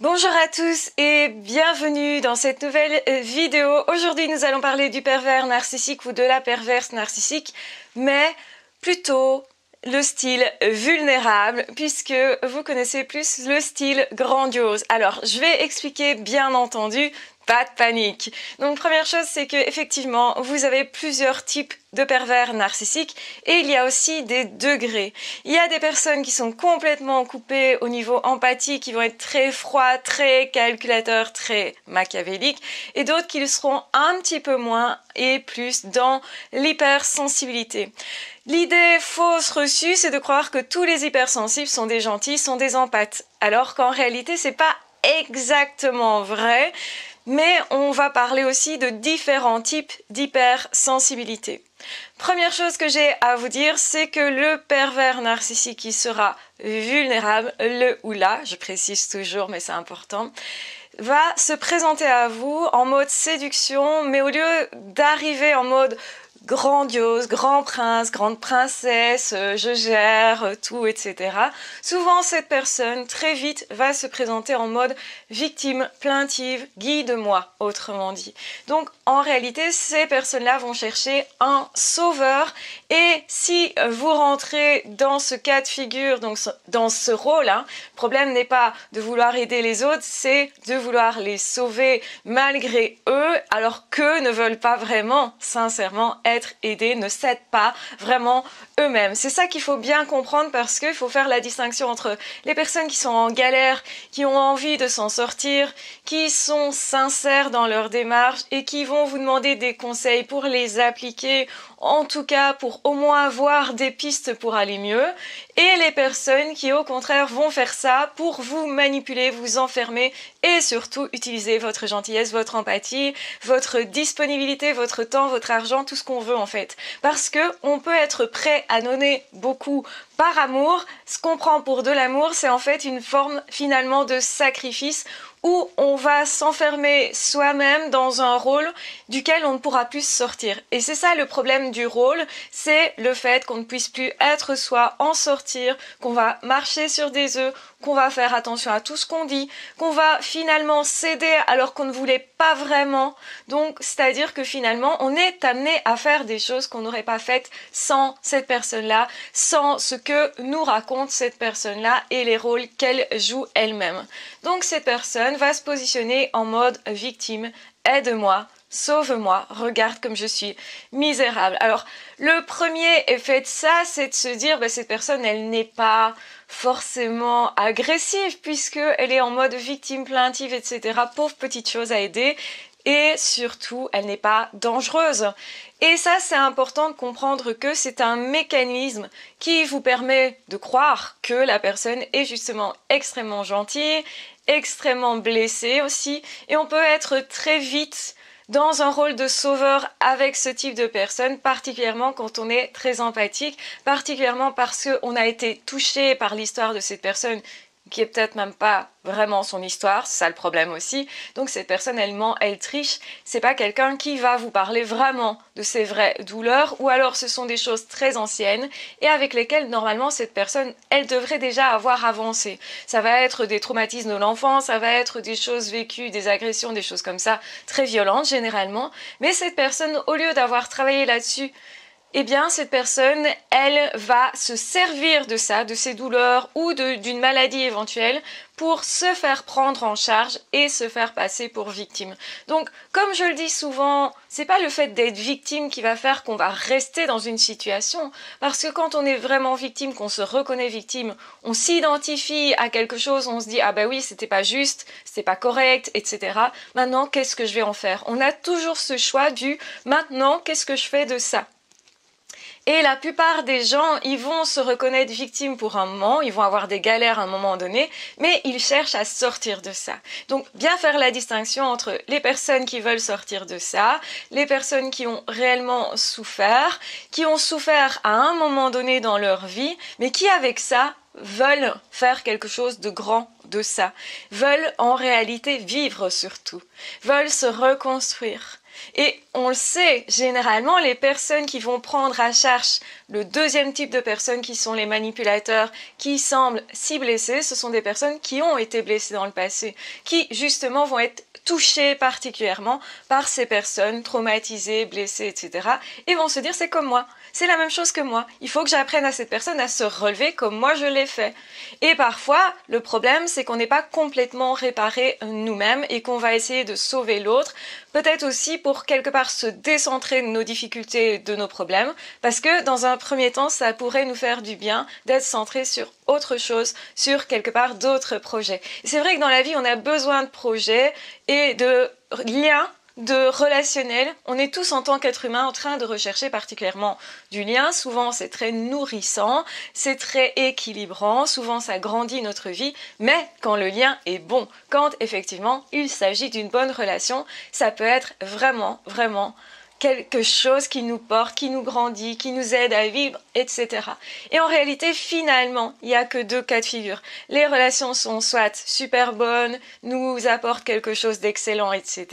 Bonjour à tous et bienvenue dans cette nouvelle vidéo. Aujourd'hui, nous allons parler du pervers narcissique ou de la perverse narcissique, mais plutôt le style vulnérable, puisque vous connaissez plus le style grandiose. Alors, je vais expliquer, bien entendu, pas de panique. Donc, première chose, c'est que effectivement, vous avez plusieurs types de pervers narcissiques et il y a aussi des degrés. Il y a des personnes qui sont complètement coupées au niveau empathie, qui vont être très froids, très calculateurs, très machiavéliques, et d'autres qui le seront un petit peu moins et plus dans l'hypersensibilité. L'idée fausse reçue, c'est de croire que tous les hypersensibles sont des gentils, sont des empathes, alors qu'en réalité c'est pas exactement vrai, mais on va parler aussi de différents types d'hypersensibilité. Première chose que j'ai à vous dire, c'est que le pervers narcissique qui sera vulnérable, le ou la, je précise toujours mais c'est important, va se présenter à vous en mode séduction, mais au lieu d'arriver en mode grandiose, grand prince, grande princesse, je gère tout, etc. Souvent, cette personne, très vite, va se présenter en mode victime, plaintive, guide-moi, autrement dit. Donc, en réalité, ces personnes-là vont chercher un sauveur, et si vous rentrez dans ce cas de figure, donc dans ce rôle, le problème n'est pas de vouloir aider les autres, c'est de vouloir les sauver malgré eux, alors qu'eux ne veulent pas vraiment, sincèrement, être aidés, ne s'aident pas vraiment eux-mêmes. C'est ça qu'il faut bien comprendre, parce qu'il faut faire la distinction entre les personnes qui sont en galère, qui ont envie de s'en sortir, qui sont sincères dans leur démarche et qui vont vous demander des conseils pour les appliquer, en tout cas pour au moins avoir des pistes pour aller mieux, et les personnes qui au contraire vont faire ça pour vous manipuler, vous enfermer et surtout utiliser votre gentillesse, votre empathie, votre disponibilité, votre temps, votre argent, tout ce qu'on veut en fait. Parce que on peut être prêt à donner beaucoup par amour. Ce qu'on prend pour de l'amour, c'est en fait une forme finalement de sacrifice où on va s'enfermer soi-même dans un rôle duquel on ne pourra plus sortir. Et c'est ça le problème du rôle, c'est le fait qu'on ne puisse plus être soi, en sortir, qu'on va marcher sur des œufs, qu'on va faire attention à tout ce qu'on dit, qu'on va finalement céder alors qu'on ne voulait pas vraiment. Donc, c'est-à-dire que finalement, on est amené à faire des choses qu'on n'aurait pas faites sans cette personne-là, sans ce que nous raconte cette personne-là et les rôles qu'elle joue elle-même. Donc, cette personne va se positionner en mode victime, aide-moi, sauve-moi, regarde comme je suis misérable. Alors, le premier effet de ça, c'est de se dire, bah, cette personne, elle n'est pas forcément agressive puisqu'elle est en mode victime, plaintive, etc. Pauvre petite chose à aider. Et surtout, elle n'est pas dangereuse. Et ça, c'est important de comprendre que c'est un mécanisme qui vous permet de croire que la personne est justement extrêmement gentille, extrêmement blessée aussi, et on peut être très vite dans un rôle de sauveur avec ce type de personne, particulièrement quand on est très empathique, particulièrement parce qu'on a été touché par l'histoire de cette personne qui est peut-être même pas vraiment son histoire, c'est ça le problème aussi. Donc cette personne, elle ment, elle triche, c'est pas quelqu'un qui va vous parler vraiment de ses vraies douleurs, ou alors ce sont des choses très anciennes et avec lesquelles normalement cette personne, elle devrait déjà avoir avancé. Ça va être des traumatismes de l'enfance, ça va être des choses vécues, des agressions, des choses comme ça, très violentes généralement, mais cette personne, au lieu d'avoir travaillé là-dessus, eh bien, cette personne, elle va se servir de ça, de ses douleurs ou d'une maladie éventuelle pour se faire prendre en charge et se faire passer pour victime. Donc, comme je le dis souvent, c'est pas le fait d'être victime qui va faire qu'on va rester dans une situation, parce que quand on est vraiment victime, qu'on se reconnaît victime, on s'identifie à quelque chose, on se dit « Ah bah oui, c'était pas juste, c'était pas correct, etc. Maintenant, qu'est-ce que je vais en faire ?» On a toujours ce choix du « Maintenant, qu'est-ce que je fais de ça ?» Et la plupart des gens, ils vont se reconnaître victimes pour un moment, ils vont avoir des galères à un moment donné, mais ils cherchent à sortir de ça. Donc, bien faire la distinction entre les personnes qui veulent sortir de ça, les personnes qui ont réellement souffert, qui ont souffert à un moment donné dans leur vie, mais qui avec ça veulent faire quelque chose de grand de ça, veulent en réalité vivre surtout, veulent se reconstruire. Et on le sait, généralement, les personnes qui vont prendre à charge le deuxième type de personnes qui sont les manipulateurs, qui semblent si blessés, ce sont des personnes qui ont été blessées dans le passé, qui justement vont être touchées particulièrement par ces personnes traumatisées, blessées, etc. et vont se dire c'est comme moi, c'est la même chose que moi, il faut que j'apprenne à cette personne à se relever comme moi je l'ai fait. Et parfois, le problème c'est qu'on n'est pas complètement réparé nous-mêmes et qu'on va essayer de sauver l'autre, peut-être aussi pour quelque part se décentrer de nos difficultés, de nos problèmes, parce que dans un premier temps ça pourrait nous faire du bien d'être centré sur autre chose, sur quelque part d'autres projets. C'est vrai que dans la vie on a besoin de projets et de liens, de relationnel. On est tous en tant qu'êtres humains en train de rechercher particulièrement du lien. Souvent c'est très nourrissant, c'est très équilibrant, souvent ça grandit notre vie, mais quand le lien est bon, quand effectivement il s'agit d'une bonne relation, ça peut être vraiment, vraiment quelque chose qui nous porte, qui nous grandit, qui nous aide à vivre, etc. Et en réalité, finalement, il n'y a que deux cas de figure. Les relations sont soit super bonnes, nous apportent quelque chose d'excellent, etc.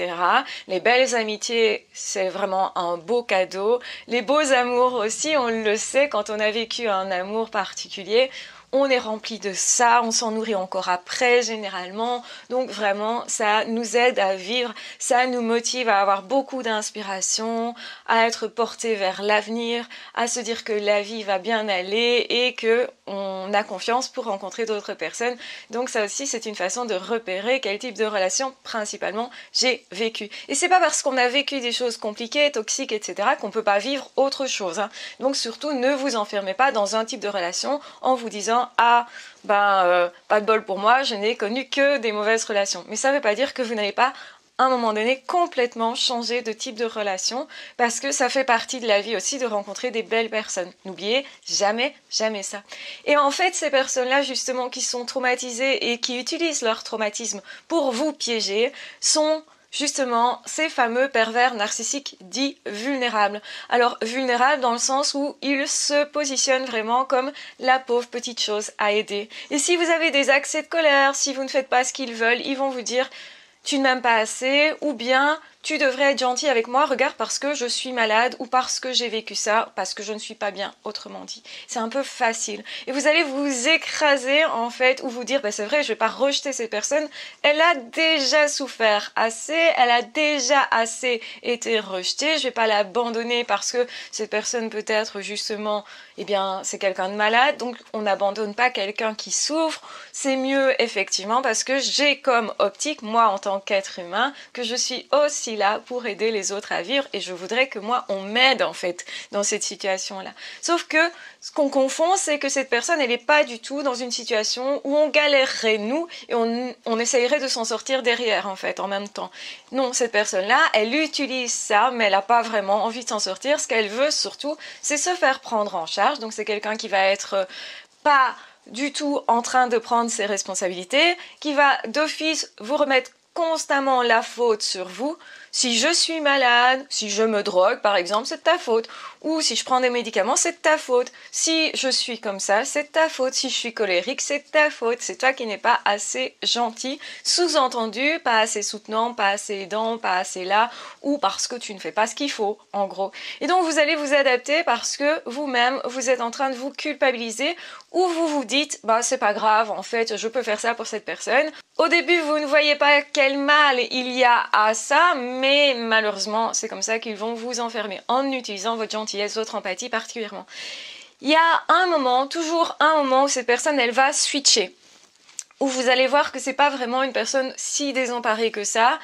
Les belles amitiés, c'est vraiment un beau cadeau. Les beaux amours aussi, on le sait, quand on a vécu un amour particulier, on est rempli de ça, on s'en nourrit encore après généralement, donc vraiment ça nous aide à vivre, ça nous motive à avoir beaucoup d'inspiration, à être porté vers l'avenir, à se dire que la vie va bien aller et qu'on a confiance pour rencontrer d'autres personnes. Donc ça aussi c'est une façon de repérer quel type de relation principalement j'ai vécu. Et c'est pas parce qu'on a vécu des choses compliquées, toxiques, etc. qu'on peut pas vivre autre chose, hein. Donc surtout ne vous enfermez pas dans un type de relation en vous disant ah, pas de bol pour moi, je n'ai connu que des mauvaises relations. Mais ça ne veut pas dire que vous n'avez pas, à un moment donné, complètement changé de type de relation, parce que ça fait partie de la vie aussi de rencontrer des belles personnes. N'oubliez jamais, jamais ça. Et en fait, ces personnes-là, justement, qui sont traumatisées et qui utilisent leur traumatisme pour vous piéger, sont justement ces fameux pervers narcissiques dits vulnérables. Alors vulnérables dans le sens où ils se positionnent vraiment comme la pauvre petite chose à aider. Et si vous avez des accès de colère, si vous ne faites pas ce qu'ils veulent, ils vont vous dire « tu ne m'aimes pas assez » ou bien « tu devrais être gentil avec moi, regarde parce que je suis malade ou parce que j'ai vécu ça, parce que je ne suis pas bien », autrement dit. C'est un peu facile. Et vous allez vous écraser en fait, ou vous dire bah, « c'est vrai, je ne vais pas rejeter cette personne, elle a déjà souffert assez, elle a déjà assez été rejetée, je ne vais pas l'abandonner parce que cette personne peut-être justement, eh bien c'est quelqu'un de malade, donc on n'abandonne pas quelqu'un qui souffre, c'est mieux effectivement parce que j'ai comme optique, moi en tant qu'être humain, que je suis aussi là pour aider les autres à vivre et je voudrais que moi on m'aide en fait dans cette situation là. » Sauf que ce qu'on confond c'est que cette personne elle n'est pas du tout dans une situation où on galérerait nous et on essayerait de s'en sortir derrière en fait en même temps. Non, cette personne là elle utilise ça mais elle n'a pas vraiment envie de s'en sortir, ce qu'elle veut surtout c'est se faire prendre en charge, donc c'est quelqu'un qui va être pas du tout en train de prendre ses responsabilités, qui va d'office vous remettre constamment la faute sur vous. Si je suis malade, si je me drogue par exemple, c'est de ta faute. Ou si je prends des médicaments, c'est de ta faute. Si je suis comme ça, c'est de ta faute. Si je suis colérique, c'est de ta faute. C'est toi qui n'es pas assez gentil. Sous-entendu, pas assez soutenant, pas assez aidant, pas assez là, ou parce que tu ne fais pas ce qu'il faut, en gros. Et donc vous allez vous adapter parce que vous-même, vous êtes en train de vous culpabiliser ou vous vous dites, bah c'est pas grave, en fait, je peux faire ça pour cette personne. Au début, vous ne voyez pas quel mal il y a à ça, mais malheureusement, c'est comme ça qu'ils vont vous enfermer, en utilisant votre gentillesse, votre empathie particulièrement. Il y a un moment, toujours un moment où cette personne, elle va switcher, où vous allez voir que c'est pas vraiment une personne si désemparée que ça.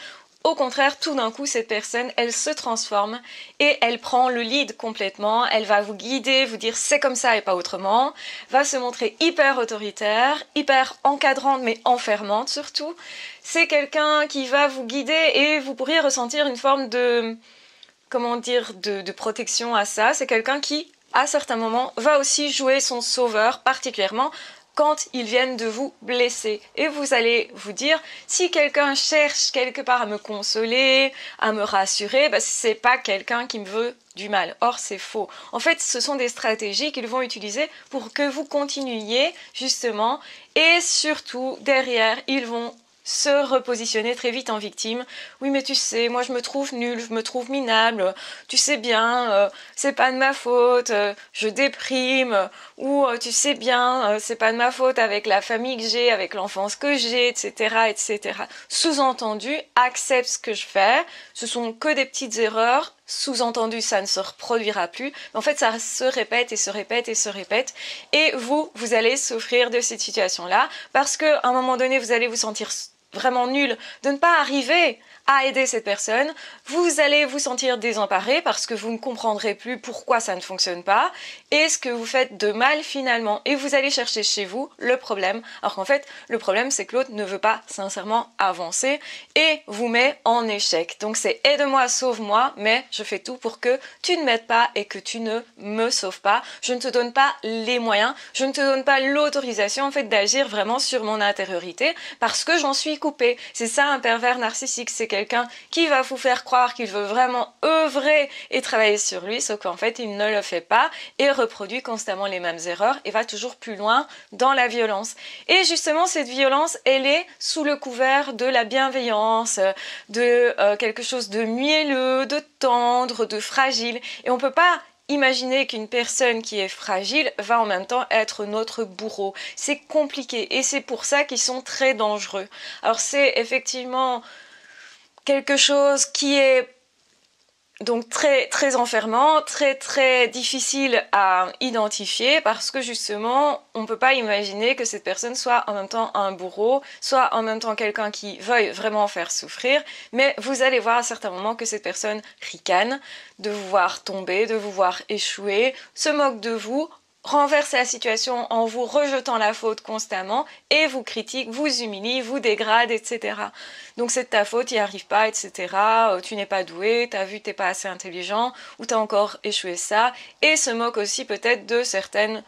Au contraire, tout d'un coup, cette personne, elle se transforme et elle prend le lead complètement. Elle va vous guider, vous dire c'est comme ça et pas autrement. Va se montrer hyper autoritaire, hyper encadrante mais enfermante surtout. C'est quelqu'un qui va vous guider et vous pourriez ressentir une forme de, comment dire, de protection à ça. C'est quelqu'un qui, à certains moments, va aussi jouer son sauveur particulièrement quand ils viennent de vous blesser. Et vous allez vous dire, si quelqu'un cherche quelque part à me consoler, à me rassurer, bah, c'est pas quelqu'un qui me veut du mal. Or, c'est faux. En fait, ce sont des stratégies qu'ils vont utiliser pour que vous continuiez, justement, et surtout, derrière, ils vont se repositionner très vite en victime. Oui, mais tu sais, moi je me trouve nulle, je me trouve minable, tu sais bien, c'est pas de ma faute, je déprime, ou tu sais bien, c'est pas de ma faute avec la famille que j'ai, avec l'enfance que j'ai, etc., etc. Sous-entendu, accepte ce que je fais, ce sont que des petites erreurs, sous-entendu ça ne se reproduira plus. En fait, ça se répète et se répète et se répète, et vous allez souffrir de cette situation là parce que à un moment donné vous allez vous sentir vraiment nul de ne pas arriver à aider cette personne, vous allez vous sentir désemparé parce que vous ne comprendrez plus pourquoi ça ne fonctionne pas et ce que vous faites de mal finalement, et vous allez chercher chez vous le problème, alors qu'en fait le problème c'est que l'autre ne veut pas sincèrement avancer et vous met en échec. Donc c'est aide-moi, sauve-moi, mais je fais tout pour que tu ne m'aides pas et que tu ne me sauves pas, je ne te donne pas les moyens, je ne te donne pas l'autorisation en fait d'agir vraiment sur mon intériorité parce que j'en suis coupée. C'est ça un pervers narcissique, c'est quelqu'un qui va vous faire croire qu'il veut vraiment œuvrer et travailler sur lui, sauf qu'en fait il ne le fait pas et reproduit constamment les mêmes erreurs et va toujours plus loin dans la violence. Et justement cette violence, elle est sous le couvert de la bienveillance, de quelque chose de mielleux, de tendre, de fragile, et on peut pas imaginez qu'une personne qui est fragile va en même temps être notre bourreau. C'est compliqué et c'est pour ça qu'ils sont très dangereux. Alors c'est effectivement quelque chose qui est donc très enfermant, très difficile à identifier parce que justement on ne peut pas imaginer que cette personne soit en même temps un bourreau, soit en même temps quelqu'un qui veuille vraiment faire souffrir, mais vous allez voir à certains moments que cette personne ricane, de vous voir tomber, de vous voir échouer, se moque de vous, renverse la situation en vous rejetant la faute constamment et vous critique, vous humilie, vous dégrade, etc. Donc c'est de ta faute, il n'y arrive pas, etc. Tu n'es pas doué, t'as vu, t'es pas assez intelligent, ou t'as encore échoué ça, et se moque aussi peut-être de certaines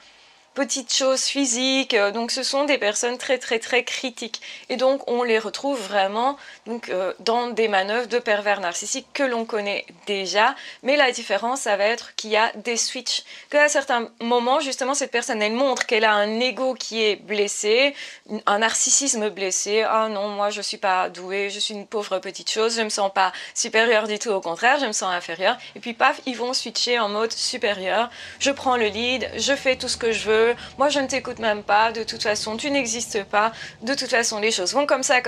petites choses physiques. Donc ce sont des personnes très critiques et donc on les retrouve vraiment donc, dans des manœuvres de pervers narcissiques que l'on connaît déjà, mais la différence ça va être qu'il y a des switches, qu'à certains moments justement cette personne elle montre qu'elle a un ego qui est blessé, un narcissisme blessé, ah non moi je suis pas douée, je suis une pauvre petite chose, je me sens pas supérieure du tout, au contraire je me sens inférieure, et puis paf ils vont switcher en mode supérieur, je prends le lead, je fais tout ce que je veux, moi je ne t'écoute même pas, de toute façon tu n'existes pas, de toute façon les choses vont comme ça,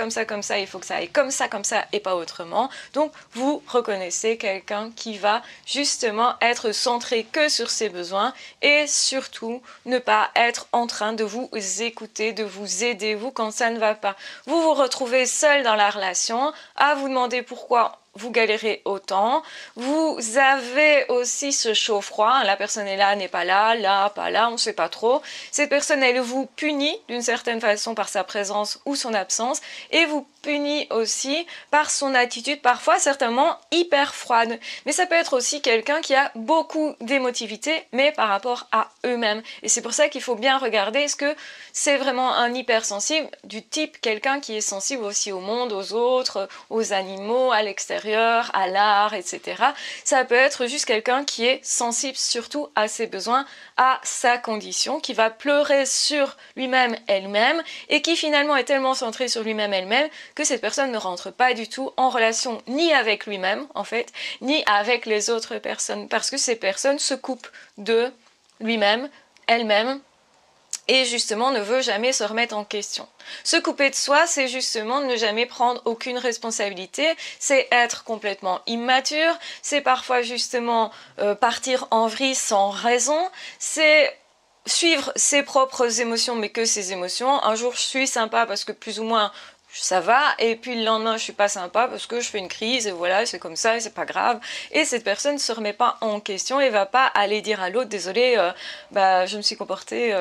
il faut que ça aille comme ça et pas autrement. Donc vous reconnaissez quelqu'un qui va justement être centré que sur ses besoins et surtout ne pas être en train de vous écouter, de vous aider vous quand ça ne va pas. Vous vous retrouvez seul dans la relation à vous demander pourquoi vous galérez autant, vous avez aussi ce chaud-froid, la personne est là, n'est pas là, pas là, on ne sait pas trop. Cette personne, elle vous punit d'une certaine façon par sa présence ou son absence, et vous punit aussi par son attitude, parfois certainement hyper froide. Mais ça peut être aussi quelqu'un qui a beaucoup d'émotivité, mais par rapport à eux-mêmes. Et c'est pour ça qu'il faut bien regarder, est-ce que c'est vraiment un hypersensible du type quelqu'un qui est sensible aussi au monde, aux autres, aux animaux, à l'extérieur, à l'art, etc. Ça peut être juste quelqu'un qui est sensible surtout à ses besoins, à sa condition, qui va pleurer sur lui-même, elle-même, et qui finalement est tellement centré sur lui-même, elle-même, que cette personne ne rentre pas du tout en relation ni avec lui-même, en fait, ni avec les autres personnes, parce que ces personnes se coupent de lui-même, elle-même, et justement ne veut jamais se remettre en question. Se couper de soi, c'est justement ne jamais prendre aucune responsabilité, c'est être complètement immature, c'est parfois justement partir en vrille sans raison, c'est suivre ses propres émotions mais que ses émotions. Un jour je suis sympa parce que plus ou moins ça va, et puis le lendemain je suis pas sympa parce que je fais une crise et voilà c'est comme ça et c'est pas grave, et cette personne se remet pas en question et va pas aller dire à l'autre désolé je me suis comportée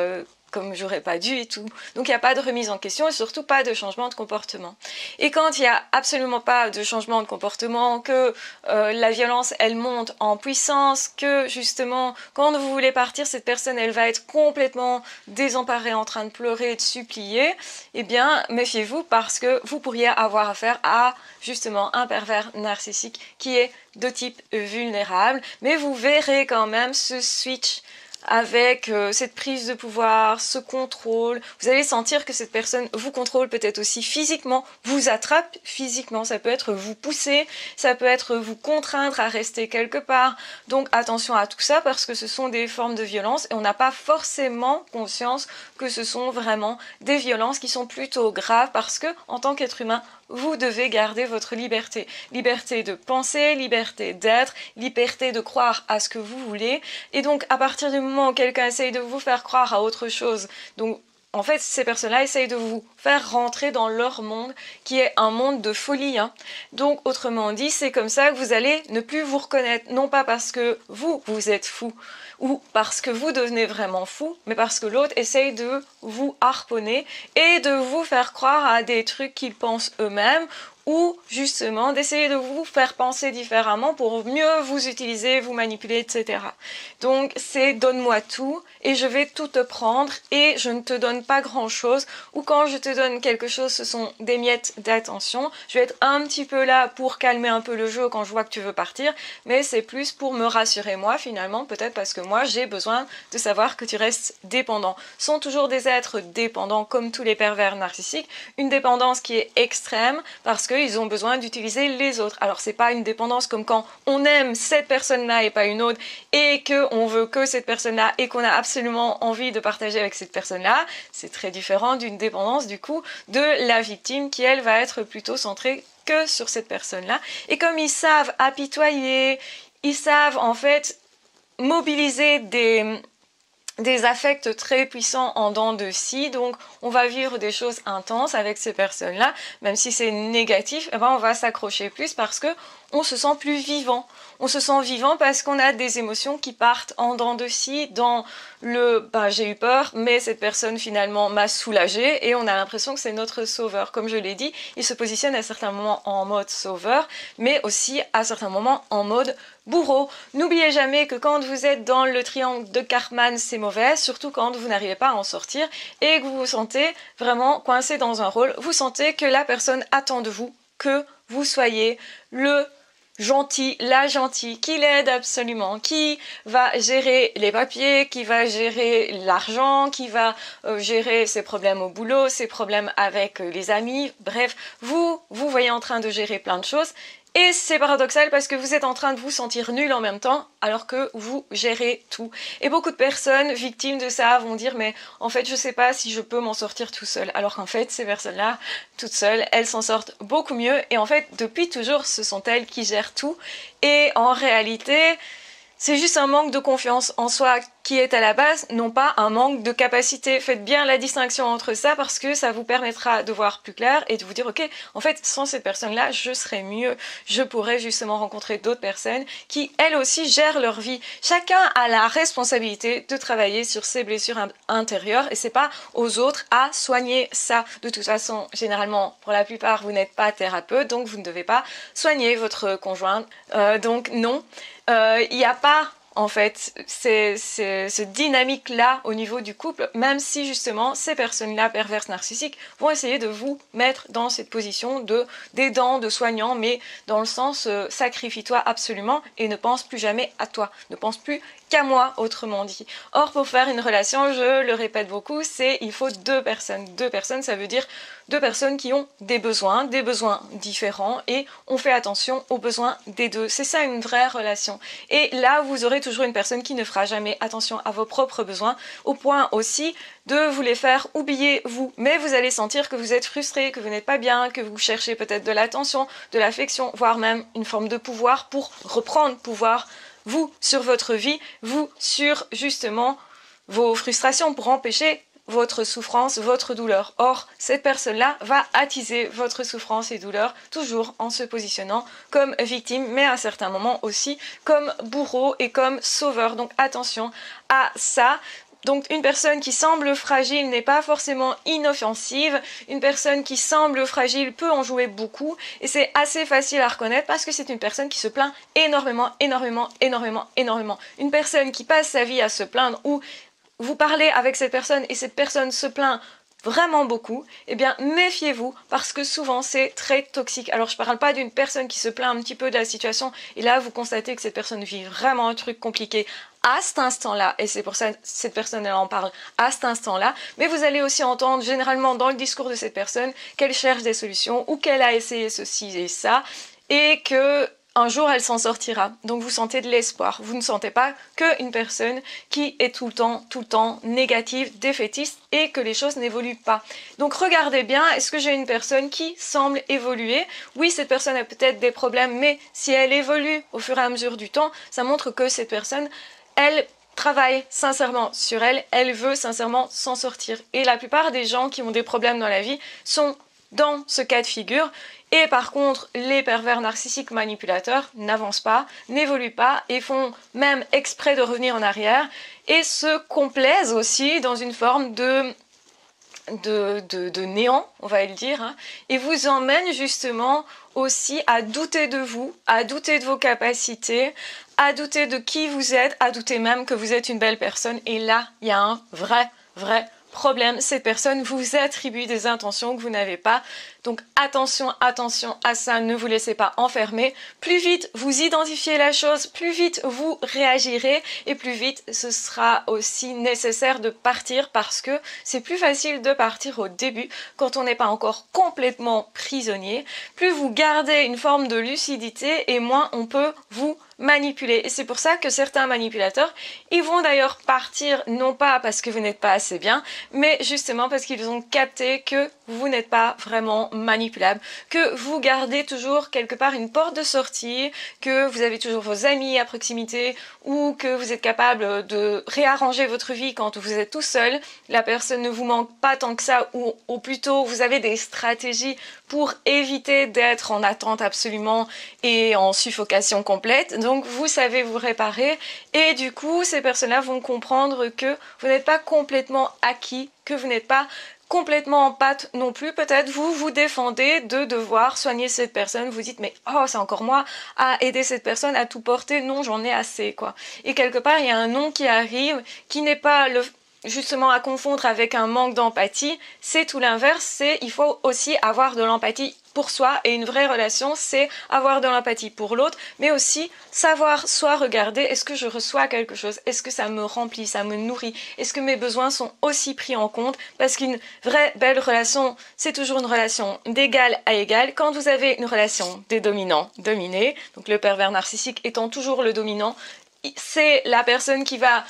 comme j'aurais pas dû et tout. Donc il n'y a pas de remise en question et surtout pas de changement de comportement. Et quand il n'y a absolument pas de changement de comportement, que la violence elle monte en puissance, que justement quand vous voulez partir cette personne elle va être complètement désemparée, en train de pleurer, de supplier, eh bien méfiez-vous parce que vous pourriez avoir affaire à justement un pervers narcissique qui est de type vulnérable, mais vous verrez quand même ce switch avec cette prise de pouvoir, ce contrôle. Vous allez sentir que cette personne vous contrôle peut-être aussi physiquement, vous attrape physiquement. Ça peut être vous pousser, ça peut être vous contraindre à rester quelque part. Donc attention à tout ça parce que ce sont des formes de violence et on n'a pas forcément conscience que ce sont vraiment des violences qui sont plutôt graves parce que en tant qu'être humain, vous devez garder votre liberté. Liberté de penser, liberté d'être, liberté de croire à ce que vous voulez. Et donc, à partir du moment où quelqu'un essaye de vous faire croire à autre chose, donc en fait, ces personnes-là essayent de vous faire rentrer dans leur monde, qui est un monde de folie. Hein. Donc, autrement dit, c'est comme ça que vous allez ne plus vous reconnaître, non pas parce que vous, vous êtes fou, ou parce que vous devenez vraiment fou, mais parce que l'autre essaye de vous harponner et de vous faire croire à des trucs qu'ils pensent eux-mêmes, ou justement d'essayer de vous faire penser différemment pour mieux vous utiliser, vous manipuler, etc. Donc c'est donne-moi tout et je vais tout te prendre et je ne te donne pas grand-chose, ou quand je te donne quelque chose, ce sont des miettes d'attention. Je vais être un petit peu là pour calmer un peu le jeu quand je vois que tu veux partir, mais c'est plus pour me rassurer moi finalement, peut-être parce que moi j'ai besoin de savoir que tu restes dépendant. Ce sont toujours des êtres dépendants comme tous les pervers narcissiques, une dépendance qui est extrême parce que ils ont besoin d'utiliser les autres. Alors c'est pas une dépendance comme quand on aime cette personne-là et pas une autre et qu'on veut que cette personne-là et qu'on a absolument envie de partager avec cette personne-là. C'est très différent d'une dépendance du coup de la victime qui elle va être plutôt centrée que sur cette personne-là. Et comme ils savent apitoyer, ils savent en fait mobiliser des affects très puissants en dents de scie, donc on va vivre des choses intenses avec ces personnes-là, même si c'est négatif, eh ben on va s'accrocher plus parce que on se sent plus vivant. On se sent vivant parce qu'on a des émotions qui partent en dents de scie dans le ben, j'ai eu peur, mais cette personne finalement m'a soulagé et on a l'impression que c'est notre sauveur. Comme je l'ai dit, il se positionne à certains moments en mode sauveur, mais aussi à certains moments en mode bourreau. N'oubliez jamais que quand vous êtes dans le triangle de Karpman, c'est mauvais, surtout quand vous n'arrivez pas à en sortir et que vous vous sentez vraiment coincé dans un rôle. Vous sentez que la personne attend de vous que vous soyez le gentil, la gentille, qui l'aide absolument, qui va gérer les papiers, qui va gérer l'argent, qui va gérer ses problèmes au boulot, ses problèmes avec les amis, bref, vous voyez en train de gérer plein de choses. Et c'est paradoxal parce que vous êtes en train de vous sentir nul en même temps alors que vous gérez tout. Et beaucoup de personnes victimes de ça vont dire mais en fait je sais pas si je peux m'en sortir tout seul. Alors qu'en fait ces personnes-là, toutes seules, elles s'en sortent beaucoup mieux. Et en fait depuis toujours ce sont elles qui gèrent tout. Et en réalité c'est juste un manque de confiance en soi qui est à la base, non pas un manque de capacité. Faites bien la distinction entre ça parce que ça vous permettra de voir plus clair et de vous dire ok, en fait, sans cette personne-là, je serais mieux. Je pourrais justement rencontrer d'autres personnes qui, elles aussi, gèrent leur vie. Chacun a la responsabilité de travailler sur ses blessures intérieures et c'est pas aux autres à soigner ça. De toute façon, généralement, pour la plupart, vous n'êtes pas thérapeute, donc vous ne devez pas soigner votre conjointe. Donc non, il n'y a pas en fait, cette dynamique-là au niveau du couple, même si justement ces personnes-là perverses narcissiques vont essayer de vous mettre dans cette position d'aidant, de soignant, mais dans le sens sacrifie-toi absolument et ne pense plus jamais à toi, ne pense plus qu'à moi, autrement dit. Or, pour faire une relation, je le répète beaucoup, c'est il faut deux personnes. Deux personnes, ça veut dire deux personnes qui ont des besoins différents et on fait attention aux besoins des deux. C'est ça une vraie relation. Et là, vous aurez toujours une personne qui ne fera jamais attention à vos propres besoins, au point aussi de vous les faire oublier vous. Mais vous allez sentir que vous êtes frustré, que vous n'êtes pas bien, que vous cherchez peut-être de l'attention, de l'affection, voire même une forme de pouvoir pour reprendre pouvoir, vous, sur votre vie, vous, sur justement vos frustrations pour empêcher votre souffrance, votre douleur. Or, cette personne-là va attiser votre souffrance et douleur, toujours en se positionnant comme victime, mais à certains moments aussi comme bourreau et comme sauveur. Donc attention à ça. Donc une personne qui semble fragile n'est pas forcément inoffensive, une personne qui semble fragile peut en jouer beaucoup et c'est assez facile à reconnaître parce que c'est une personne qui se plaint énormément. Une personne qui passe sa vie à se plaindre ou vous parlez avec cette personne et cette personne se plaint vraiment beaucoup, eh bien méfiez-vous parce que souvent c'est très toxique. Alors je parle pas d'une personne qui se plaint un petit peu de la situation et là vous constatez que cette personne vit vraiment un truc compliqué à cet instant-là, et c'est pour ça que cette personne elle en parle à cet instant-là, mais vous allez aussi entendre généralement dans le discours de cette personne qu'elle cherche des solutions ou qu'elle a essayé ceci et ça et que un jour elle s'en sortira. Donc vous sentez de l'espoir, vous ne sentez pas qu'une personne qui est tout le temps négative, défaitiste et que les choses n'évoluent pas. Donc regardez bien, est-ce que j'ai une personne qui semble évoluer? Oui, cette personne a peut-être des problèmes, mais si elle évolue au fur et à mesure du temps, ça montre que cette personne, elle travaille sincèrement sur elle, elle veut sincèrement s'en sortir. Et la plupart des gens qui ont des problèmes dans la vie sont dans ce cas de figure. Et par contre, les pervers narcissiques manipulateurs n'avancent pas, n'évoluent pas et font même exprès de revenir en arrière et se complaisent aussi dans une forme de néant, on va le dire, hein, et vous emmènent justement aussi à douter de vous, à douter de vos capacités, à douter de qui vous êtes, à douter même que vous êtes une belle personne. Et là, il y a un vrai problème, cette personne vous attribue des intentions que vous n'avez pas. Donc attention à ça, ne vous laissez pas enfermer. Plus vite vous identifiez la chose, plus vite vous réagirez et plus vite ce sera aussi nécessaire de partir, parce que c'est plus facile de partir au début quand on n'est pas encore complètement prisonnier. Plus vous gardez une forme de lucidité et moins on peut vous manipuler. Et c'est pour ça que certains manipulateurs, ils vont d'ailleurs partir non pas parce que vous n'êtes pas assez bien, mais justement parce qu'ils ont capté que vous n'êtes pas vraiment manipulable, que vous gardez toujours quelque part une porte de sortie, que vous avez toujours vos amis à proximité ou que vous êtes capable de réarranger votre vie quand vous êtes tout seul, la personne ne vous manque pas tant que ça, ou plutôt vous avez des stratégies pour éviter d'être en attente absolument et en suffocation complète. Donc vous savez vous réparer et du coup ces personnes-là vont comprendre que vous n'êtes pas complètement acquis, que vous n'êtes pas complètement en pâte non plus. Peut-être vous vous défendez de devoir soigner cette personne, vous dites mais oh c'est encore moi à aider cette personne à tout porter, non j'en ai assez quoi. Et quelque part il y a un non qui arrive qui n'est pas justement à confondre avec un manque d'empathie, c'est tout l'inverse, c'est il faut aussi avoir de l'empathie pour soi, et une vraie relation c'est avoir de l'empathie pour l'autre mais aussi savoir soit regarder est-ce que je reçois quelque chose, est-ce que ça me remplit, ça me nourrit, est-ce que mes besoins sont aussi pris en compte, parce qu'une vraie belle relation c'est toujours une relation d'égal à égal. Quand vous avez une relation des dominants-dominés, donc le pervers narcissique étant toujours le dominant, c'est la personne qui va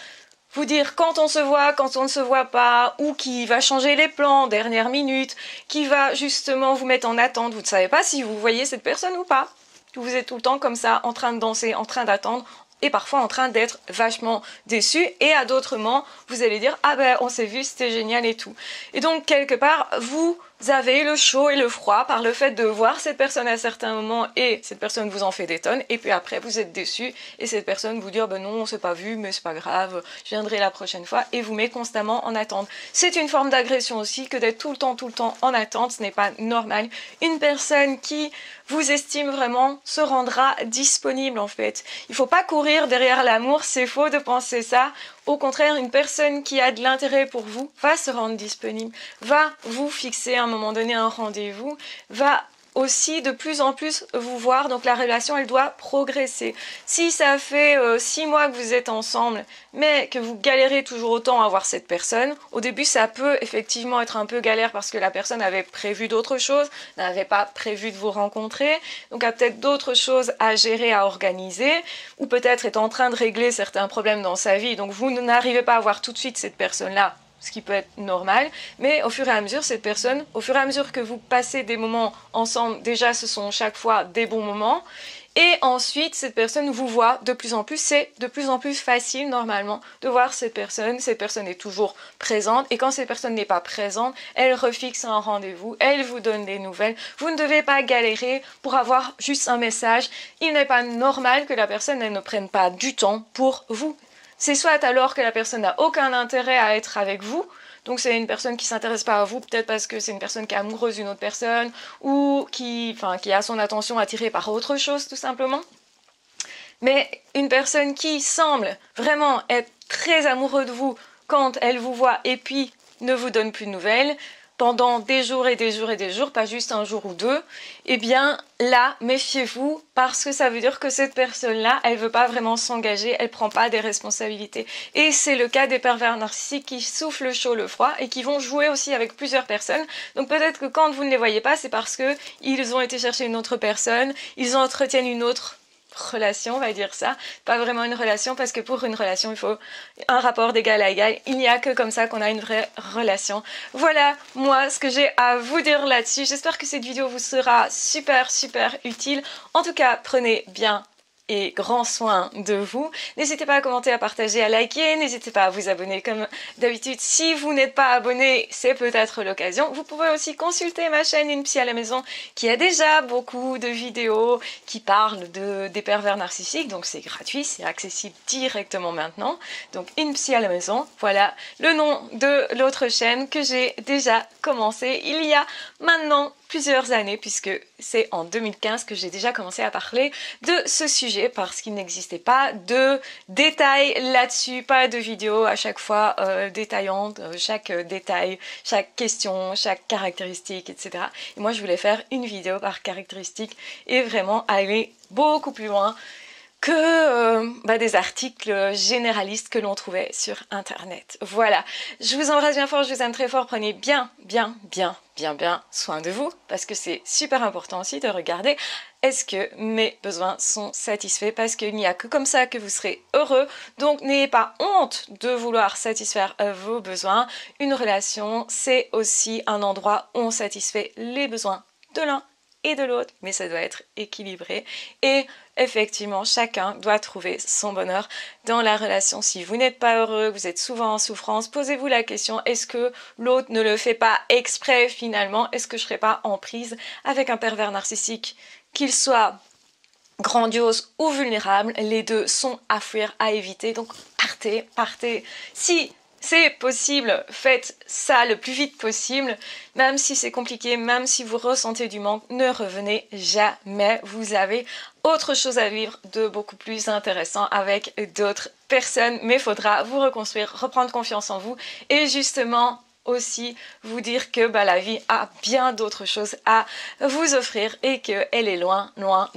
vous dire quand on se voit, quand on ne se voit pas, ou qui va changer les plans en dernière minute, qui va justement vous mettre en attente, vous ne savez pas si vous voyez cette personne ou pas. Vous êtes tout le temps comme ça, en train de danser, en train d'attendre, et parfois en train d'être vachement déçu, et à d'autres moments, vous allez dire « Ah ben, on s'est vu, c'était génial et tout ». Et donc, quelque part, vous avez le chaud et le froid par le fait de voir cette personne à certains moments et cette personne vous en fait des tonnes, et puis après, vous êtes déçu et cette personne vous dit « Ah ben non, on s'est pas vu, mais c'est pas grave, je viendrai la prochaine fois » et vous met constamment en attente. C'est une forme d'agression aussi que d'être tout le temps en attente, ce n'est pas normal. Une personne qui vous estime vraiment se rendra disponible en fait. Il faut pas courir derrière l'amour, c'est faux de penser ça. Au contraire, une personne qui a de l'intérêt pour vous va se rendre disponible, va vous fixer à un moment donné un rendez-vous, va aussi de plus en plus vous voir, donc la relation elle doit progresser. Si ça fait 6 mois que vous êtes ensemble mais que vous galérez toujours autant à voir cette personne, au début ça peut effectivement être un peu galère parce que la personne avait prévu d'autres choses, n'avait pas prévu de vous rencontrer, donc a peut-être d'autres choses à gérer, à organiser, ou peut-être est en train de régler certains problèmes dans sa vie, donc vous n'arrivez pas à voir tout de suite cette personne-là, ce qui peut être normal, mais au fur et à mesure, cette personne, au fur et à mesure que vous passez des moments ensemble, déjà ce sont chaque fois des bons moments, et ensuite cette personne vous voit de plus en plus, c'est de plus en plus facile normalement de voir cette personne est toujours présente, et quand cette personne n'est pas présente, elle refixe un rendez-vous, elle vous donne des nouvelles, vous ne devez pas galérer pour avoir juste un message, il n'est pas normal que la personne elle ne prenne pas du temps pour vous. C'est soit alors que la personne n'a aucun intérêt à être avec vous, donc c'est une personne qui ne s'intéresse pas à vous, peut-être parce que c'est une personne qui est amoureuse d'une autre personne, ou qui a son attention attirée par autre chose tout simplement. Mais une personne qui semble vraiment être très amoureuse de vous quand elle vous voit et puis ne vous donne plus de nouvelles, pendant des jours et des jours et des jours, pas juste un jour ou deux, eh bien là, méfiez-vous, parce que ça veut dire que cette personne-là, elle ne veut pas vraiment s'engager, elle ne prend pas des responsabilités. Et c'est le cas des pervers narcissiques qui soufflent le chaud, le froid, et qui vont jouer aussi avec plusieurs personnes. Donc peut-être que quand vous ne les voyez pas, c'est parce qu'ils ont été chercher une autre personne, ils entretiennent une autre relation, on va dire ça, pas vraiment une relation, parce que pour une relation il faut un rapport d'égal à égal, il n'y a que comme ça qu'on a une vraie relation. Voilà moi ce que j'ai à vous dire là-dessus, j'espère que cette vidéo vous sera super utile, en tout cas prenez bien et grand soin de vous, n'hésitez pas à commenter, à partager, à liker, n'hésitez pas à vous abonner comme d'habitude, si vous n'êtes pas abonné c'est peut-être l'occasion, vous pouvez aussi consulter ma chaîne Une psy à la maison qui a déjà beaucoup de vidéos qui parlent des pervers narcissiques, donc c'est gratuit, c'est accessible directement maintenant, donc Une psy à la maison, voilà le nom de l'autre chaîne que j'ai déjà commencé il y a maintenant plusieurs années, puisque c'est en 2015 que j'ai déjà commencé à parler de ce sujet, parce qu'il n'existait pas de détails là-dessus, pas de vidéo à chaque fois détaillante, chaque détail, chaque question, chaque caractéristique, etc. Et moi je voulais faire une vidéo par caractéristique et vraiment aller beaucoup plus loin que des articles généralistes que l'on trouvait sur internet. Voilà, je vous embrasse bien fort, je vous aime très fort, prenez bien soin de vous, parce que c'est super important aussi de regarder est-ce que mes besoins sont satisfaits, parce qu'il n'y a que comme ça que vous serez heureux, donc n'ayez pas honte de vouloir satisfaire vos besoins. Une relation, c'est aussi un endroit où on satisfait les besoins de l'un et de l'autre, mais ça doit être équilibré et effectivement chacun doit trouver son bonheur dans la relation. Si vous n'êtes pas heureux, vous êtes souvent en souffrance, posez-vous la question, est-ce que l'autre ne le fait pas exprès finalement, est-ce que je ne serai pas en prise avec un pervers narcissique, qu'il soit grandiose ou vulnérable, les deux sont à fuir, à éviter, donc partez, si c'est possible, faites ça le plus vite possible, même si c'est compliqué, même si vous ressentez du manque, ne revenez jamais, vous avez autre chose à vivre de beaucoup plus intéressant avec d'autres personnes, mais faudra vous reconstruire, reprendre confiance en vous et justement aussi vous dire que la vie a bien d'autres choses à vous offrir et qu'elle est loin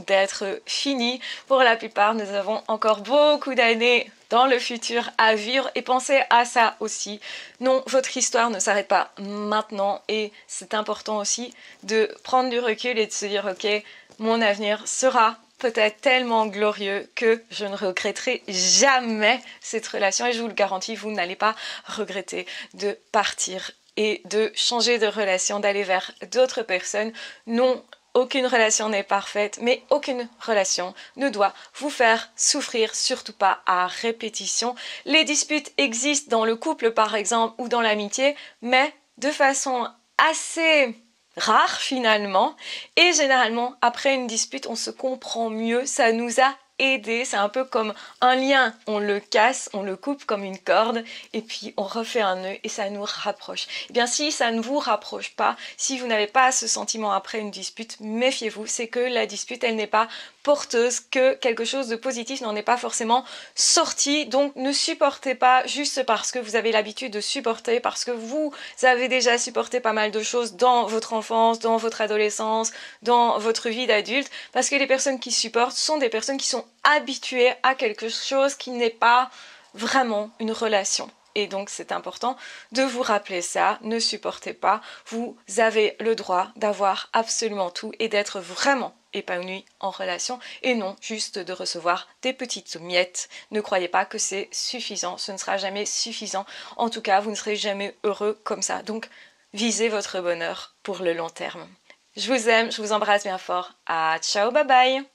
d'être finie. Pour la plupart, nous avons encore beaucoup d'années dans le futur à vivre et pensez à ça aussi. Non, votre histoire ne s'arrête pas maintenant et c'est important aussi de prendre du recul et de se dire « Ok, mon avenir sera peut-être tellement glorieux que je ne regretterai jamais cette relation » et je vous le garantis, vous n'allez pas regretter de partir et de changer de relation, d'aller vers d'autres personnes. Non, aucune relation n'est parfaite, mais aucune relation ne doit vous faire souffrir, surtout pas à répétition. Les disputes existent dans le couple par exemple ou dans l'amitié, mais de façon assez rare finalement, et généralement après une dispute on se comprend mieux, ça nous a aidé, c'est un peu comme un lien, on le casse, on le coupe comme une corde et puis on refait un nœud et ça nous rapproche. Et bien si ça ne vous rapproche pas, si vous n'avez pas ce sentiment après une dispute, méfiez-vous, c'est que la dispute elle n'est pas porteuse, que quelque chose de positif n'en est pas forcément sorti, donc ne supportez pas juste parce que vous avez l'habitude de supporter, parce que vous avez déjà supporté pas mal de choses dans votre enfance, dans votre adolescence, dans votre vie d'adulte, parce que les personnes qui supportent sont des personnes qui sont habitués à quelque chose qui n'est pas vraiment une relation. Et donc c'est important de vous rappeler ça, ne supportez pas, vous avez le droit d'avoir absolument tout et d'être vraiment épanoui en relation et non juste de recevoir des petites miettes. Ne croyez pas que c'est suffisant, ce ne sera jamais suffisant, en tout cas vous ne serez jamais heureux comme ça, donc visez votre bonheur pour le long terme. Je vous aime, je vous embrasse bien fort, à ciao, bye bye.